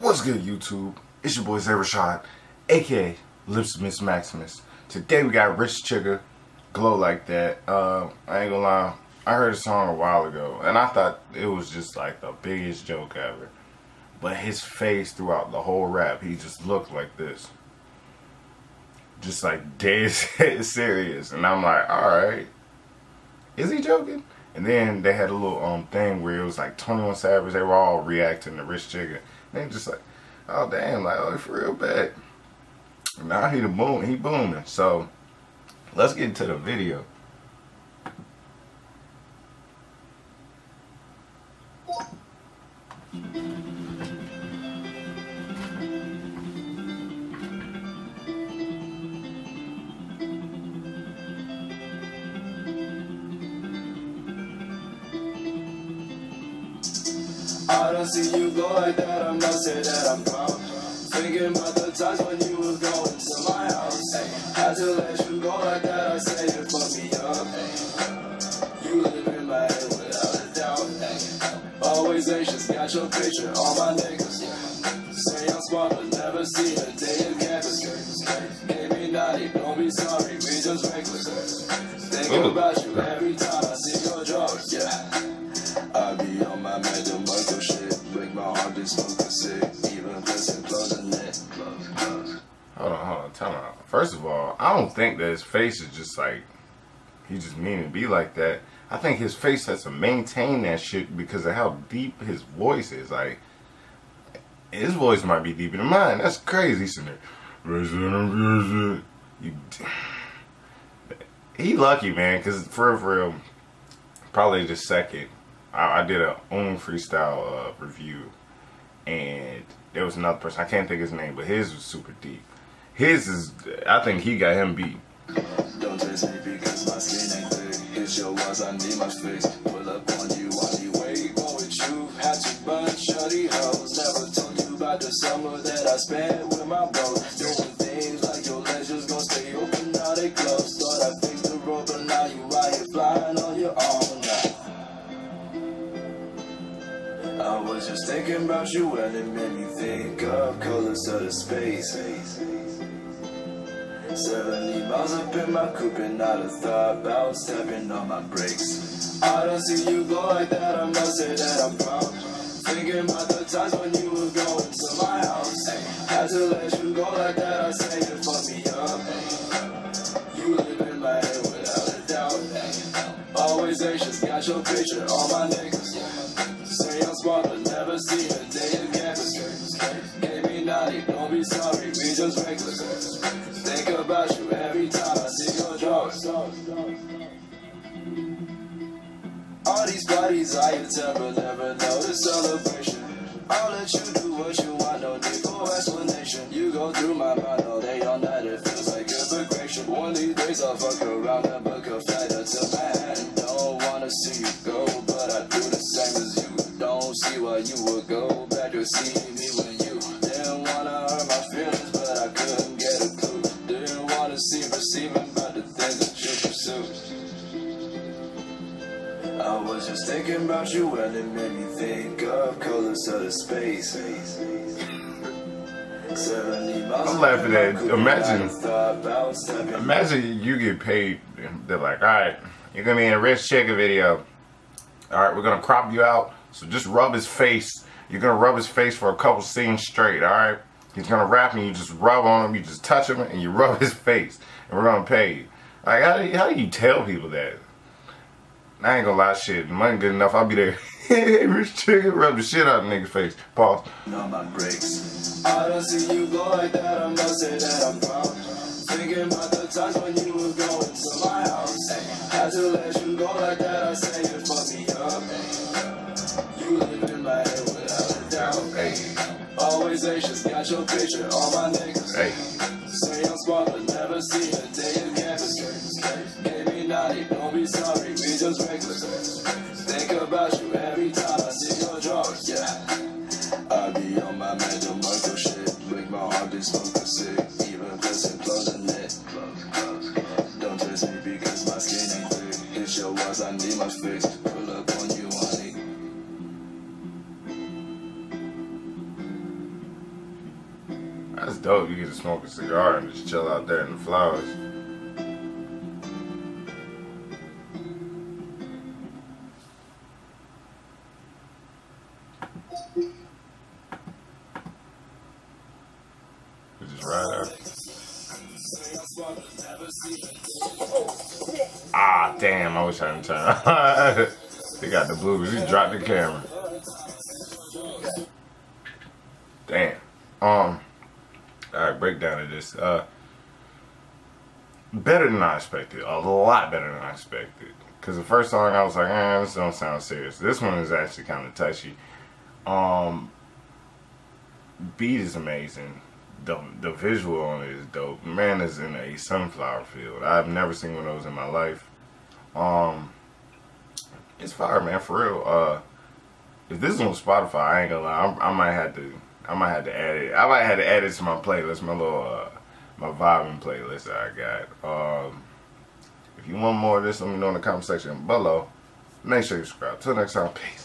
What's good, YouTube? It's your boy Zay Rashad, aka Lipsmiths Maximus. Today we got Rich Chigga, Glow Like That. I ain't gonna lie, I heard a song a while ago and I thought it was just like the biggest joke ever. But his face throughout the whole rap, he just looked like this. Just like dead serious. And I'm like, alright, is he joking? And then they had a little thing where it was like 21 Savage, they were all reacting to Rich Chigga. They just like, oh damn, like, oh, it's real bad. And now he booming. So let's get into the video. I don't see you go like that, I'm not saying that I'm proud. Thinking about the times when you was going to my house. Had to let you go like that, I said you put me up. You live in my head without a doubt. Always anxious, got your picture on my niggas. Say I'm smart, but never see a day in campus. Gave me naughty, don't be sorry, we just reckless. Thinking about you every time I see your drawers, yeah. I be on my mental micro shit, make my heart just focus, even this and close the net. Hold on, time out. First of all, I don't think that his face is just like, he just mean to be like that. I think his face has to maintain that shit because of how deep his voice is. Like, his voice might be deeper than mine. That's crazy, isn't it? He lucky, man, because for real, probably the second. I did a own freestyle review, and there was another person, I can't think of his name, but his was super deep. His is, I think he got him beat. Don't chase me because my skin ain't thick. It's your words, I need my fix. Pull up on you anyway. Go with you, had to burn shorty hoes. Never told you about the summer that I spent with my bro. Doing things like your leisure's gonna stay open, now they close. Thought I fixed the road, but now you out here flying on your own. I was just thinking about you and it made me think of colors of the space. 70 miles up in my coupe and not a thought about stepping on my brakes. I don't see you go like that, I'm not saying that I'm proud. Thinking about the times when you were going to my house. Had to let you go like that, I say you fucked me up. You live in my head without a doubt. Always anxious, got your picture on my niggas. Say I'm smart, but never see a day in campus. Gave me naughty, don't be sorry, we just reckless. Think about you every time I see your drawers. All these parties I attend, but never know the celebration. I'll let you do what you want, no need for explanation. You go through my mind all day, all night, it feels like integration. One of these days I'll fuck around and book a flight until my hand. Don't wanna see you go, but I do the same as you. Don't see why you would go back to see me when you didn't wanna hurt my feelings, but I couldn't get a clue. Didn't wanna see receiving about the things that you pursue. I was just thinking about you and it made me think of colors of the space. 70 miles. I'm laughing at it. Imagine you get paid. They're like, alright, you're gonna be in a Rich Chigga video. Alright, we're gonna crop you out. So just rub his face. You're gonna rub his face for a couple scenes straight, alright? He's gonna rap and you just rub on him, you just touch him and you rub his face. And we're gonna pay you. Like, how do you tell people that? I ain't gonna lie, shit, money good enough, I'll be there. Rich Chigga, rub the shit out of the nigga's face. Pause. No, my breaks. I don't see you go like that, I'm not saying that I'm proud. Thinking about the times when you were going to my house. Had to let you go like that, I say you fucked me up. You live in my head without a doubt. Hey. Always anxious, got your picture on my niggas. Hey. Say I'm smart, but never see a day in campus. Gave me naughty, don't be sorry, we just reckless. Think about you every time I see your drawers, yeah. I be on my mental micro shit, make my heart focus, even pressing close the net. Don't chase me because my skin ain't thick. It's your words, I need my fix. Pull up on you. That's dope. You get to smoke a cigar and just chill out there in the flowers. You just ride out. Ah, damn. I wish I hadn't turned. They got the blues. He dropped the camera. Damn. Alright, breakdown of this. Better than I expected. A lot better than I expected. Because the first song I was like, eh, this don't sound serious. This one is actually kind of touchy. Beat is amazing. The visual on it is dope. Man is in a sunflower field. I've never seen one of those in my life. It's fire, man, for real. If this is on Spotify, I ain't gonna lie, I might have to add it. I might have to add it to my playlist, my little, my vibing playlist that I got. If you want more of this, let me know in the comment section below. Make sure you subscribe. Till next time, peace.